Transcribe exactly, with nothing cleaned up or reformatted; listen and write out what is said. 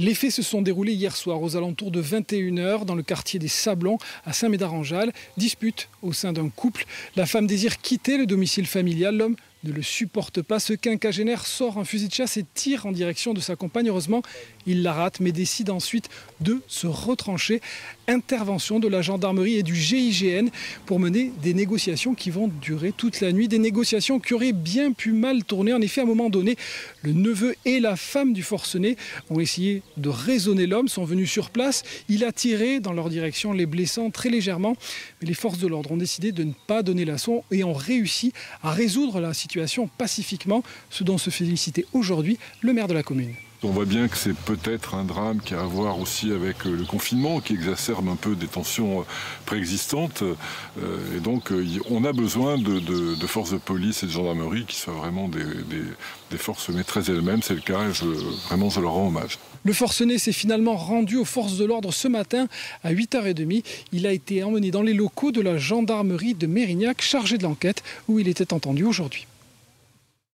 Les faits se sont déroulés hier soir aux alentours de vingt et une heures dans le quartier des Sablons à Saint-Médard-en-Jalles. Dispute au sein d'un couple. La femme désire quitter le domicile familial. L'homme ne le supporte pas. Ce quinquagénaire sort un fusil de chasse et tire en direction de sa compagne. Heureusement, il la rate mais décide ensuite de se retrancher. Intervention de la gendarmerie et du G I G N pour mener des négociations qui vont durer toute la nuit. Des négociations qui auraient bien pu mal tourner. En effet, à un moment donné, le neveu et la femme du forcené ont essayé de raisonner l'homme, sont venus sur place. Il a tiré dans leur direction, les blessant très légèrement. Mais les forces de l'ordre ont décidé de ne pas donner la leçon et ont réussi à résoudre la situation. situation pacifiquement, ce dont se félicitait aujourd'hui le maire de la commune. On voit bien que c'est peut-être un drame qui a à voir aussi avec le confinement, qui exacerbe un peu des tensions préexistantes. Et donc, on a besoin de, de, de forces de police et de gendarmerie qui soient vraiment des, des, des forces maîtresses elles-mêmes. C'est le cas et je, vraiment, je leur rends hommage. Le forcené s'est finalement rendu aux forces de l'ordre ce matin à huit heures trente. Il a été emmené dans les locaux de la gendarmerie de Mérignac, chargé de l'enquête, où il était entendu aujourd'hui.